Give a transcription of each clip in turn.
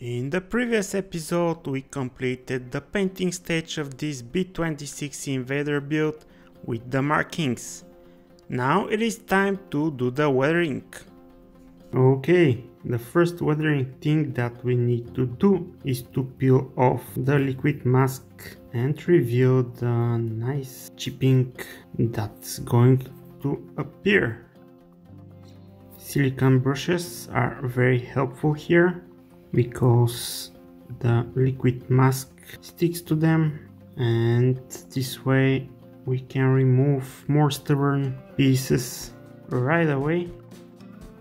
In the previous episode we completed the painting stage of this B-26 invader build with the markings. Now it is time to do the weathering. Okay, the first weathering thing that we need to do is to peel off the liquid mask and reveal the nice chipping that's going to appear. Silicone brushes are very helpful here because the liquid mask sticks to them, and this way we can remove more stubborn pieces right away.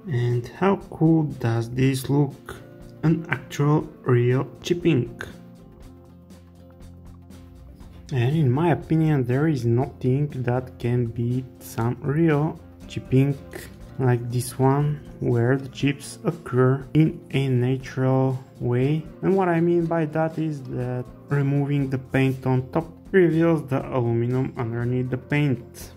And how cool does this look? An actual real chipping. And in my opinion there is nothing that can beat some real chipping like this one, where the chips occur in a natural way. And what I mean by that is that removing the paint on top reveals the aluminum underneath the paint.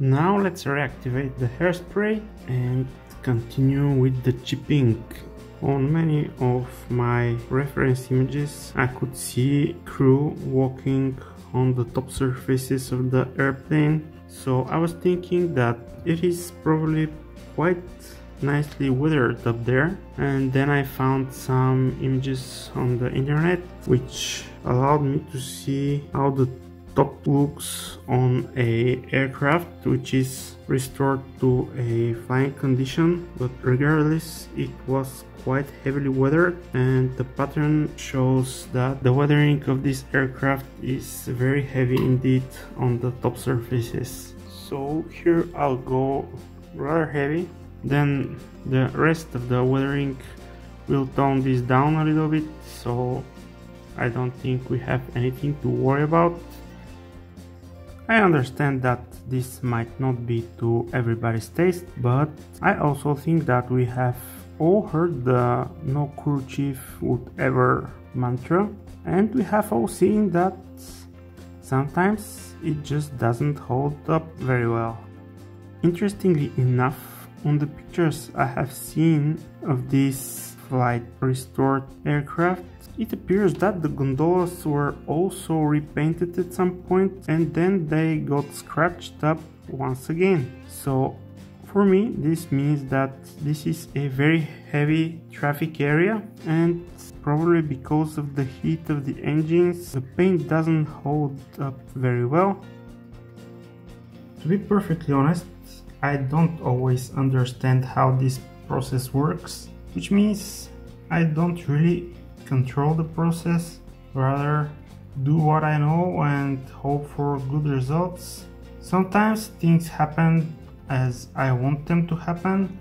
Now let's reactivate the hairspray and continue with the chipping. On many of my reference images I could see crew walking on the top surfaces of the airplane, so I was thinking that it is probably quite nicely weathered up there. And then I found some images on the internet which allowed me to see how the top looks on a aircraft which is restored to a flying condition, but regardless it was quite heavily weathered, and the pattern shows that the weathering of this aircraft is very heavy indeed on the top surfaces. So here I'll go rather heavy, then the rest of the weathering will tone this down a little bit, so I don't think we have anything to worry about. I understand that this might not be to everybody's taste, but I also think that we have all heard the no crew chief would ever mantra, and we have all seen that sometimes it just doesn't hold up very well. Interestingly enough, on the pictures I have seen of this flight restored aircraft, it appears that the gondolas were also repainted at some point and then they got scratched up once again. So for me this means that this is a very heavy traffic area, and probably because of the heat of the engines the paint doesn't hold up very well. To be perfectly honest, I don't always understand how this process works, which means I don't really control the process, rather do what I know and hope for good results. Sometimes things happen as I want them to happen,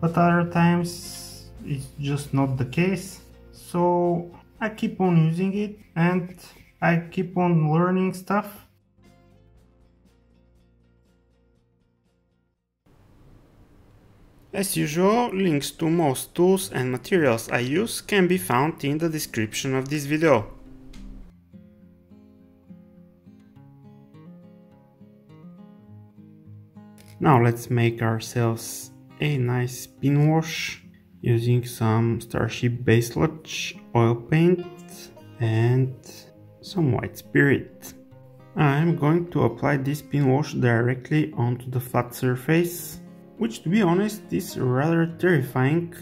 but other times it's just not the case. So I keep on using it and I keep on learning stuff. As usual, links to most tools and materials I use can be found in the description of this video. Now let's make ourselves a nice pin wash using some Starship Bay Sludge, oil paint and some white spirit. I'm going to apply this pin wash directly onto the flat surface, which to be honest is rather terrifying,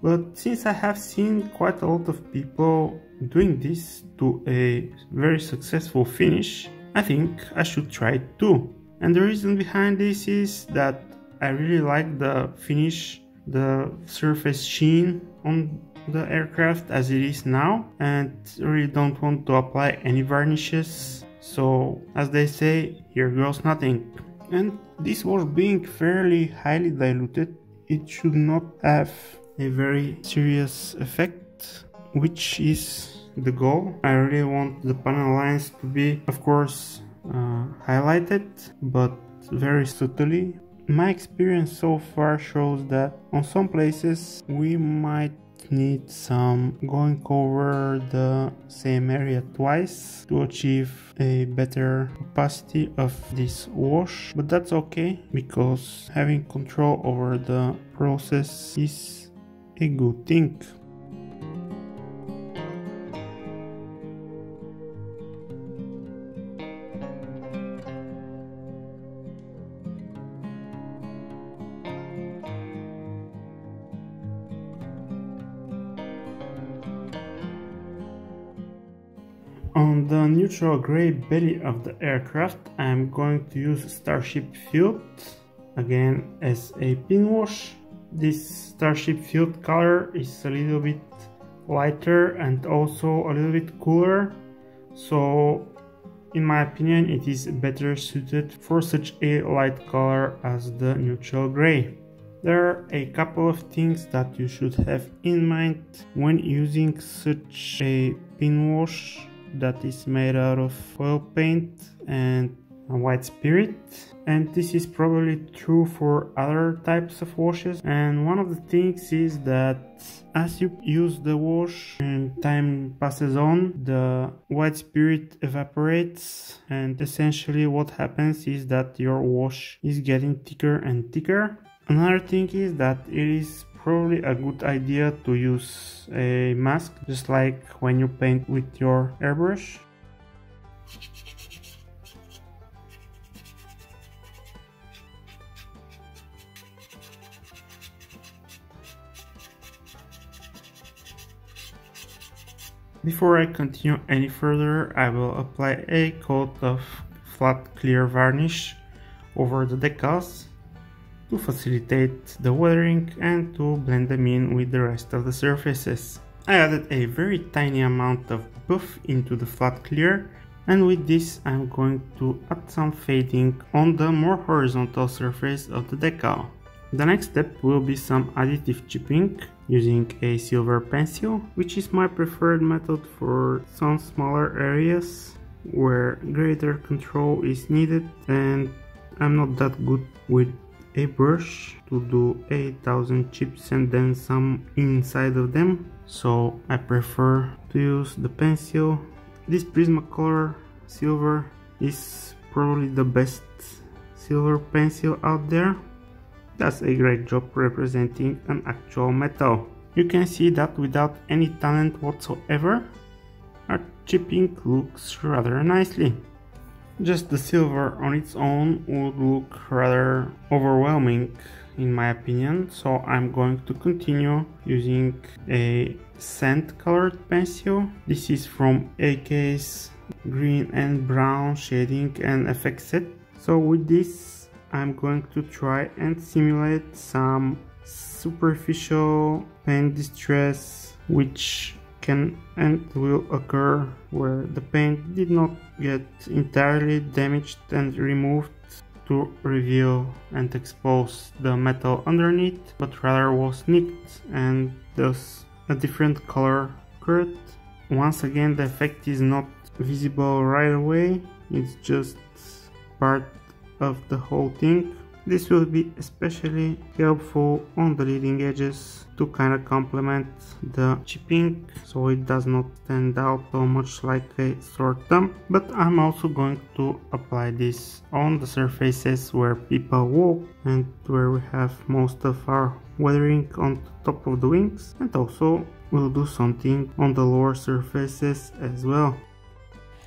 but since I have seen quite a lot of people doing this to a very successful finish, I think I should try it too. And the reason behind this is that I really like the finish, the surface sheen on the aircraft as it is now, and really don't want to apply any varnishes, so as they say, here goes nothing. And this wash being fairly highly diluted, it should not have a very serious effect, which is the goal. I really want the panel lines to be, of course, highlighted, but very subtly. My experience so far shows that on some places we might need some going over the same area twice to achieve a better opacity of this wash, but that's okay because having control over the process is a good thing. On the neutral grey belly of the aircraft, I am going to use Starship Filth, again as a pin wash. This Starship Filth color is a little bit lighter and also a little bit cooler, so in my opinion it is better suited for such a light color as the neutral grey. There are a couple of things that you should have in mind when using such a pin wash that is made out of oil paint and a white spirit, and this is probably true for other types of washes. And one of the things is that as you use the wash and time passes on, the white spirit evaporates, and essentially what happens is that your wash is getting thicker and thicker. Another thing is that it is probably a good idea to use a mask, just like when you paint with your airbrush. Before I continue any further, I will apply a coat of flat clear varnish over the decals to facilitate the weathering and to blend them in with the rest of the surfaces. I added a very tiny amount of buff into the flat clear, and with this I'm going to add some fading on the more horizontal surface of the decal. The next step will be some additive chipping using a silver pencil, which is my preferred method for some smaller areas where greater control is needed and I'm not that good with a brush to do 1,000 chips and then some inside of them, so I prefer to use the pencil. This Prismacolor silver is probably the best silver pencil out there. Does a great job representing an actual metal. You can see that without any talent whatsoever, our chipping looks rather nicely. Just the silver on its own would look rather overwhelming in my opinion, so I'm going to continue using a sand colored pencil. This is from AK's green and brown shading and effect set. So with this I'm going to try and simulate some superficial paint distress which can and will occur where the paint did not get entirely damaged and removed to reveal and expose the metal underneath, but rather was nicked and thus a different color occurred. Once again, the effect is not visible right away, it's just part of the whole thing. This will be especially helpful on the leading edges to kind of complement the chipping, so it does not stand out so much like a sore thumb. But I'm also going to apply this on the surfaces where people walk and where we have most of our weathering on the top of the wings, and also we'll do something on the lower surfaces as well.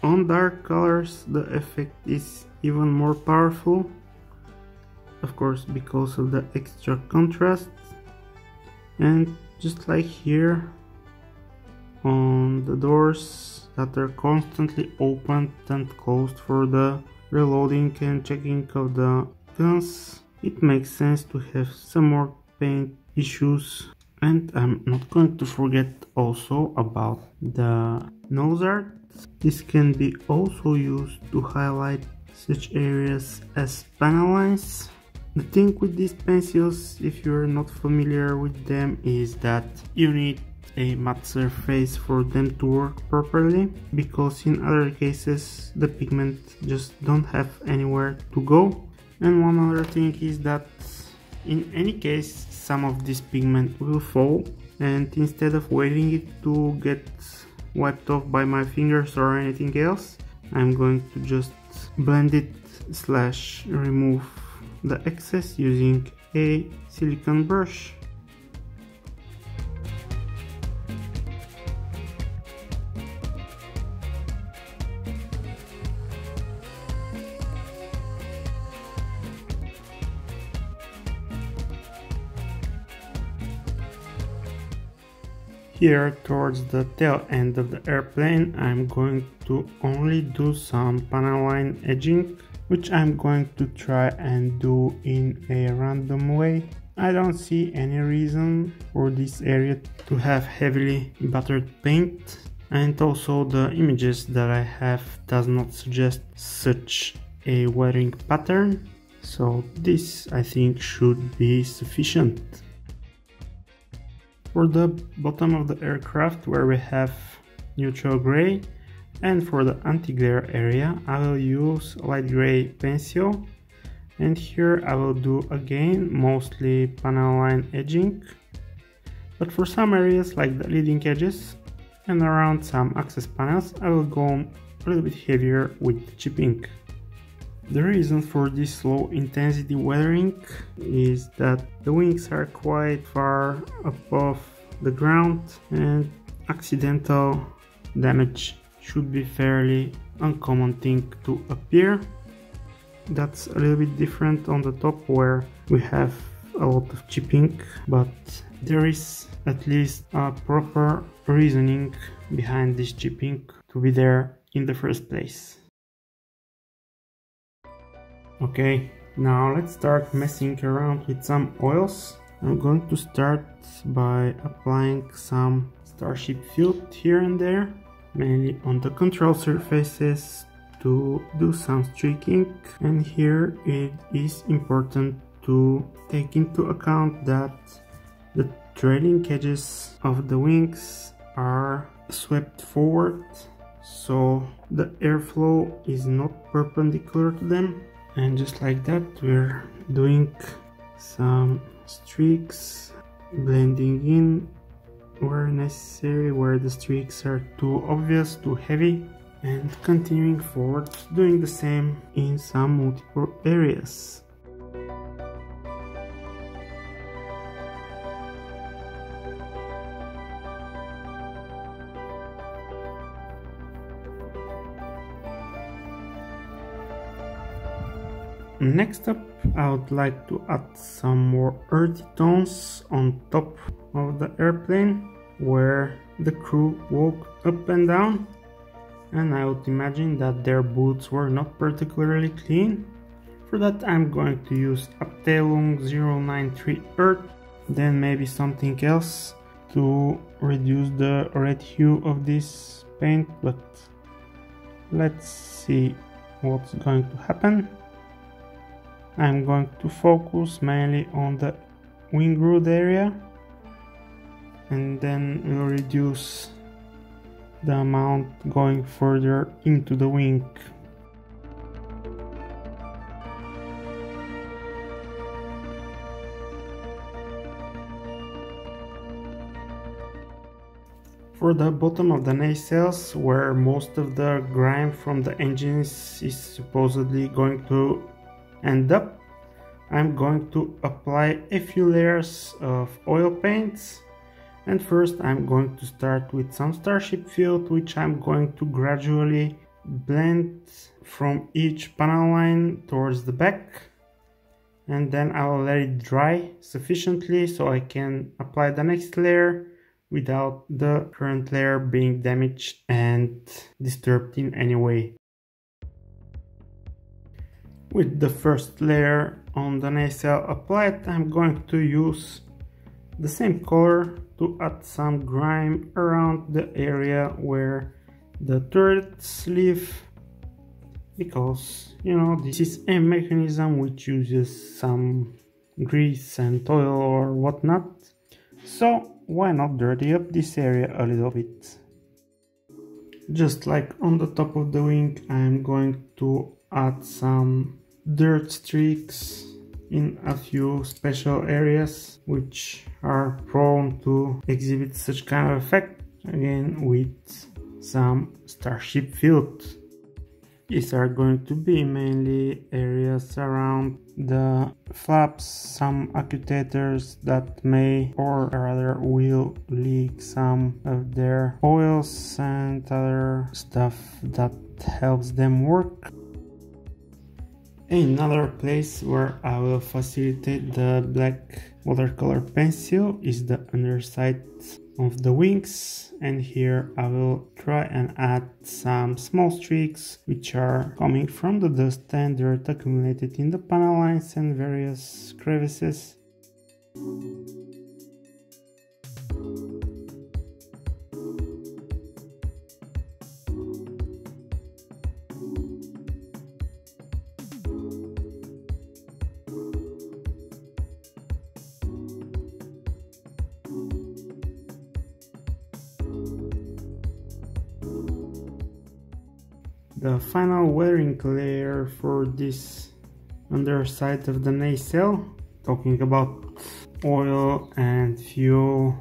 On dark colors the effect is even more powerful, of course, because of the extra contrast, and just like here on the doors that are constantly opened and closed for the reloading and checking of the guns, it makes sense to have some more paint issues. And I'm not going to forget also about the nose art. This can be also used to highlight such areas as panel lines. The thing with these pencils, if you're not familiar with them, is that you need a matte surface for them to work properly, because in other cases the pigment just don't have anywhere to go. And one other thing is that in any case some of this pigment will fall, and instead of waiting it to get wiped off by my fingers or anything else, I'm going to just blend it / remove the excess using a silicone brush. Here towards the tail end of the airplane I'm going to only do some panel line edging, which I'm going to try and do in a random way. I don't see any reason for this area to have heavily battered paint, and also the images that I have does not suggest such a weathering pattern, so this I think should be sufficient. For the bottom of the aircraft, where we have neutral gray, and for the anti-glare area I will use light gray pencil, and here I will do again mostly panel line edging, but for some areas like the leading edges and around some access panels I will go a little bit heavier with chipping. The reason for this low intensity weathering is that the wings are quite far above the ground and accidental damage should be fairly uncommon thing to appear. That's a little bit different on the top where we have a lot of chipping, but there is at least a proper reasoning behind this chipping to be there in the first place. Okay, now let's start messing around with some oils. I'm going to start by applying some Starship Filth here and there, mainly on the control surfaces to do some streaking, and here it is important to take into account that the trailing edges of the wings are swept forward, so the airflow is not perpendicular to them. And just like that we're doing some streaks, blending in where necessary, where the streaks are too obvious, too heavy, and continuing forward, doing the same in some multiple areas. Next up, I would like to add some more earthy tones on top of the airplane, where the crew walked up and down, and I would imagine that their boots were not particularly clean. For that I'm going to use Abteilung 093 earth, then maybe something else to reduce the red hue of this paint, but let's see what's going to happen. I'm going to focus mainly on the wing root area, and then we'll reduce the amount going further into the wing. For the bottom of the nacelles, where most of the grime from the engines is supposedly going to end up, I'm going to apply a few layers of oil paints, and first I'm going to start with some Starship Filth, which I'm going to gradually blend from each panel line towards the back, and then I will let it dry sufficiently so I can apply the next layer without the current layer being damaged and disturbed in any way. With the first layer on the nacelle applied, I'm going to use the same color to add some grime around the area where the turrets live, because, you know, this is a mechanism which uses some grease and oil or whatnot, so why not dirty up this area a little bit. Just like on the top of the wing, I'm going to add some dirt streaks in a few special areas which are prone to exhibit such kind of effect, again with some Starship Filth. These are going to be mainly areas around the flaps, some actuators that may or rather will leak some of their oils and other stuff that helps them work. Another place where I will facilitate the black Watercolor pencil is the underside of the wings, and here I will try and add some small streaks which are coming from the dust and dirt accumulated in the panel lines and various crevices. The final weathering layer for this underside of the nacelle, talking about oil and fuel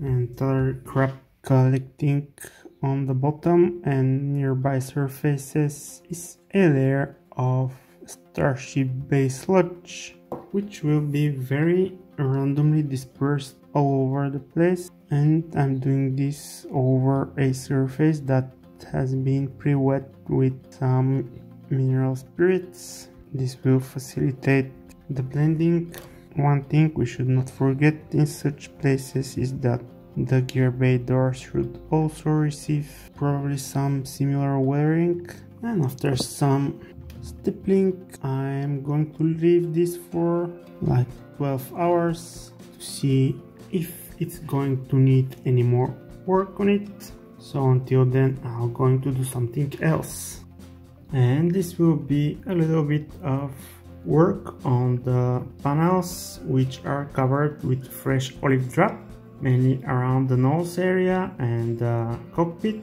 and other crap collecting on the bottom and nearby surfaces, is a layer of Starship Bay Sludge, which will be very randomly dispersed all over the place, and I'm doing this over a surface that has been pre-wet with some mineral spirits. This will facilitate the blending. One thing we should not forget in such places is that the gear bay doors should also receive probably some similar weathering, and after some stippling I'm going to leave this for like 12 hours to see if it's going to need any more work on it. So until then I'm going to do something else, and this will be a little bit of work on the panels which are covered with fresh olive drab, mainly around the nose area and the cockpit.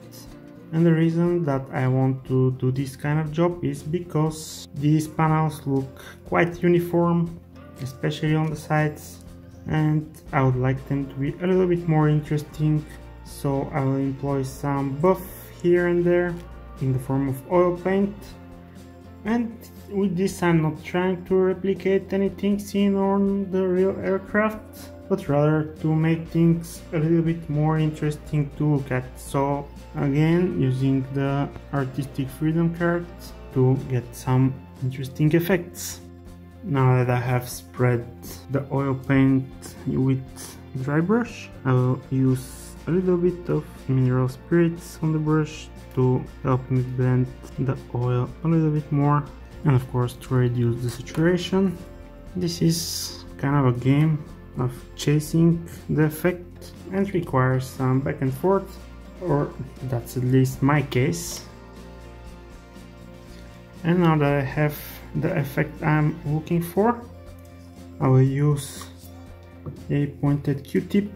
And the reason that I want to do this kind of job is because these panels look quite uniform, especially on the sides, and I would like them to be a little bit more interesting. So I will employ some buff here and there in the form of oil paint, and with this I'm not trying to replicate anything seen on the real aircraft, but rather to make things a little bit more interesting to look at. So again, using the artistic freedom card to get some interesting effects. Now that I have spread the oil paint with dry brush, I will use a little bit of mineral spirits on the brush to help me blend the oil a little bit more, and of course to reduce the saturation. This is kind of a game of chasing the effect and requires some back and forth, or that's at least my case. And now that I have the effect I'm looking for, I will use a pointed Q-tip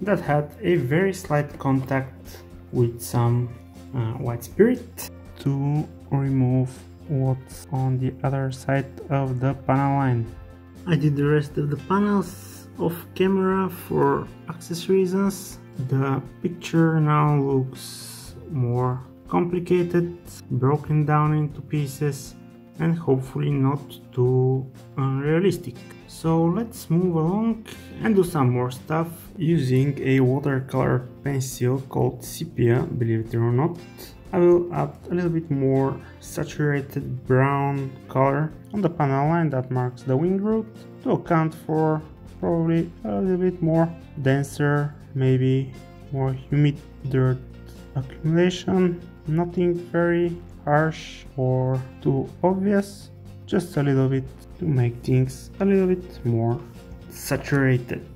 that had a very slight contact with some white spirit to remove what's on the other side of the panel line. I did the rest of the panels off camera for access reasons. The picture now looks more complicated, broken down into pieces, and hopefully not too unrealistic. So let's move along and do some more stuff using a watercolor pencil called Sepia, believe it or not. I will add a little bit more saturated brown color on the panel line that marks the wing route to account for probably a little bit more denser, maybe more humid dirt accumulation. Nothing very harsh or too obvious, just a little bit to make things a little bit more saturated.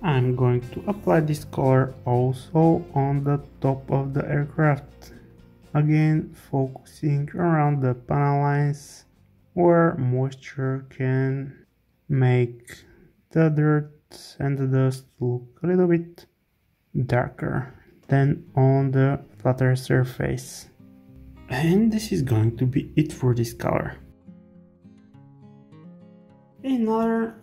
I'm going to apply this color also on the top of the aircraft, again focusing around the panel lines where moisture can make the dirt and the dust look a little bit darker than on the flatter surface. And this is going to be it for this color. Another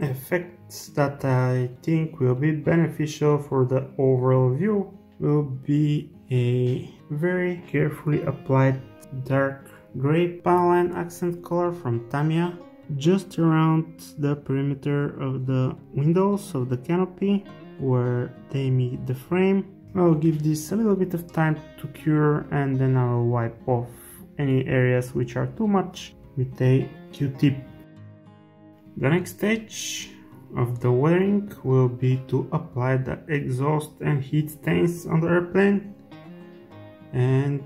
effect that I think will be beneficial for the overall view will be a very carefully applied dark gray panel line accent color from Tamiya just around the perimeter of the windows of the canopy where they meet the frame. I'll give this a little bit of time to cure, and then I'll wipe off any areas which are too much with a Q-tip. The next stage of the wiring will be to apply the exhaust and heat stains on the airplane, and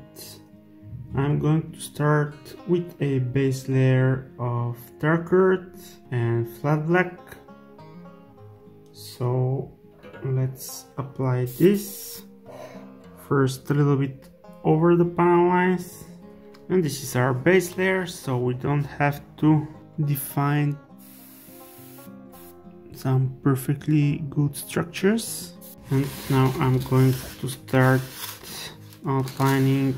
I'm going to start with a base layer of dark red and flat black. So let's apply this first a little bit over the panel lines, and this is our base layer, so we don't have to define some perfectly good structures. And now I'm going to start outlining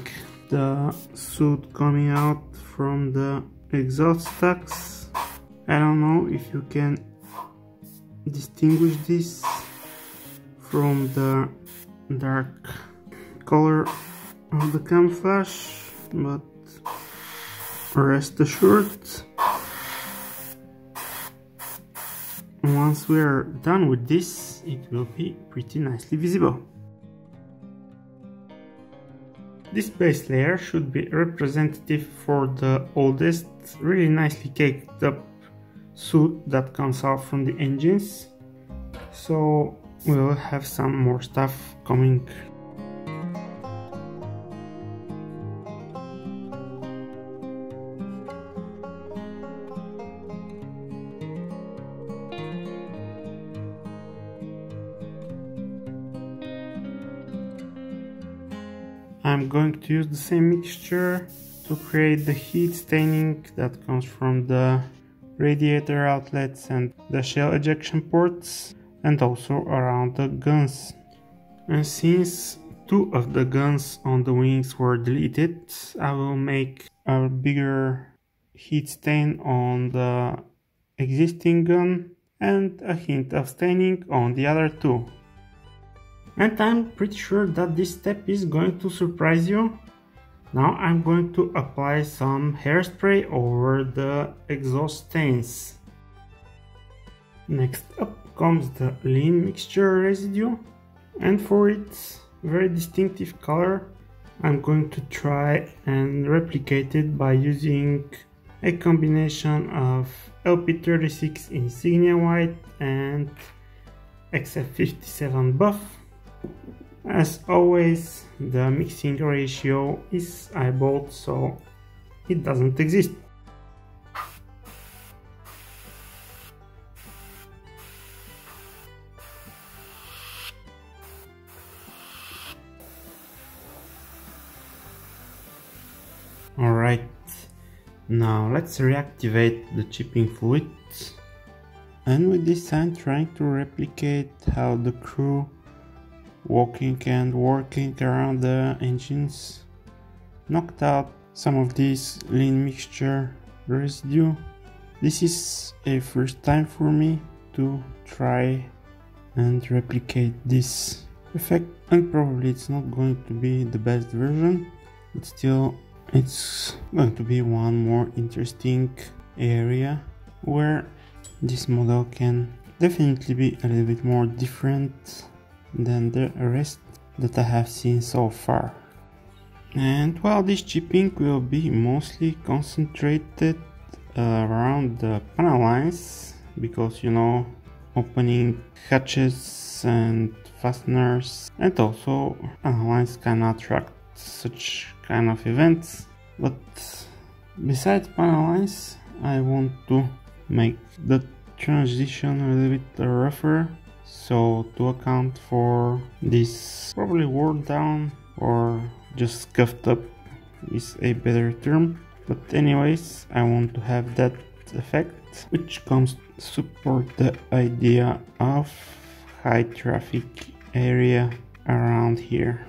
the suit coming out from the exhaust stacks. I don't know if you can distinguish this from the dark color of the camouflage, but rest assured, once we are done with this, it will be pretty nicely visible. This base layer should be representative for the oldest, really nicely caked up suit that comes out from the engines, so we'll have some more stuff coming. I'm going to use the same mixture to create the heat staining that comes from the radiator outlets and the shell ejection ports, and also around the guns. And since two of the guns on the wings were deleted, I will make a bigger heat stain on the existing gun and a hint of staining on the other two. And I'm pretty sure that this step is going to surprise you. Now I'm going to apply some hairspray over the exhaust stains. Next up comes the lean mixture residue, and for its very distinctive color I'm going to try and replicate it by using a combination of LP36 insignia white and XF57 buff. As always, the mixing ratio is eyeballed, so it doesn't exist. Alright, now let's reactivate the chipping fluid, and with this I'm trying to replicate how the crew walking and working around the engines knocked out some of this lean mixture residue. This is a first time for me to try and replicate this effect, and probably it's not going to be the best version, but still it's going to be one more interesting area where this model can definitely be a little bit more different than the rest that I have seen so far. And while this chipping will be mostly concentrated around the panel lines, because you know, opening hatches and fasteners and also panel lines can attract such kind of events, but besides panel lines I want to make the transition a little bit rougher. So to account for this probably worn down or just scuffed up is a better term, but anyways I want to have that effect, which comes support the idea of high traffic area around here.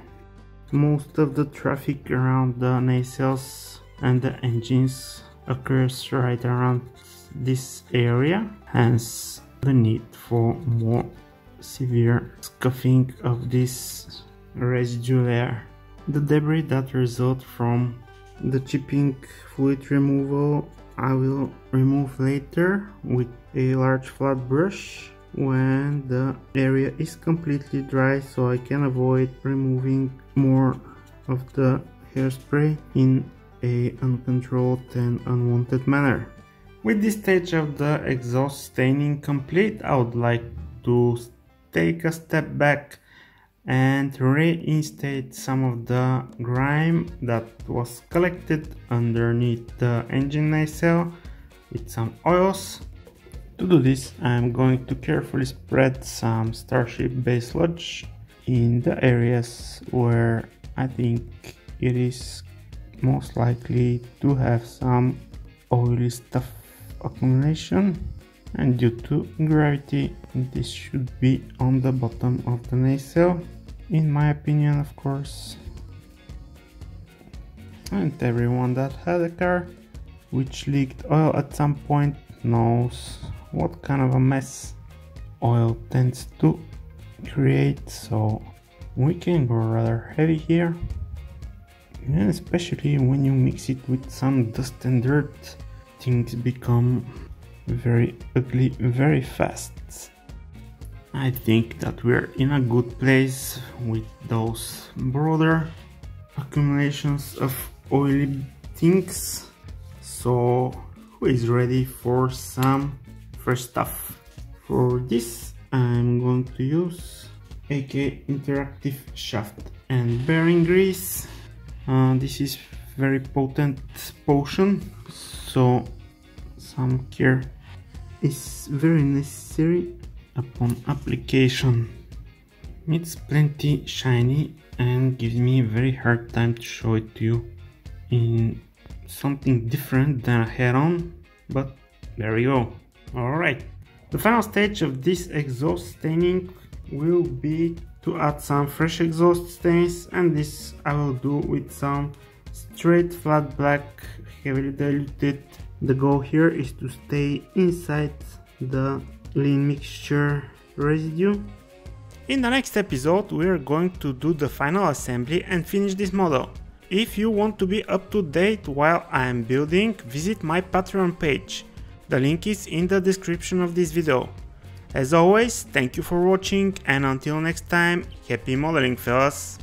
Most of the traffic around the nacelles and the engines occurs right around this area, hence the need for more severe scuffing of this residue layer. The debris that results from the chipping fluid removal I will remove later with a large flat brush when the area is completely dry, so I can avoid removing more of the hairspray in an uncontrolled and unwanted manner. With this stage of the exhaust staining complete, I would like to take a step back and reinstate some of the grime that was collected underneath the engine nacelle with some oils. To do this, I'm going to carefully spread some Starship Bay Sludge in the areas where I think it is most likely to have some oily stuff accumulation, and due to gravity this should be on the bottom of the nacelle, in my opinion, of course. And everyone that had a car which leaked oil at some point knows what kind of a mess oil tends to create, so we can go rather heavy here, and especially when you mix it with some dust and dirt, things become very ugly very fast. I think that we're in a good place with those broader accumulations of oily things, so who is ready for some fresh stuff? For this I'm going to use AK Interactive shaft and bearing grease. This is very potent potion, so some care is very necessary upon application. It's plenty shiny and gives me a very hard time to show it to you in something different than a head-on, but there we go. Alright, the final stage of this exhaust staining will be to add some fresh exhaust stains, and this I will do with some straight flat black, heavily diluted. The goal here is to stay inside the lean mixture residue. In the next episode we are going to do the final assembly and finish this model. If you want to be up to date while I am building, visit my Patreon page. The link is in the description of this video. As always, thank you for watching, and until next time, happy modeling fellas!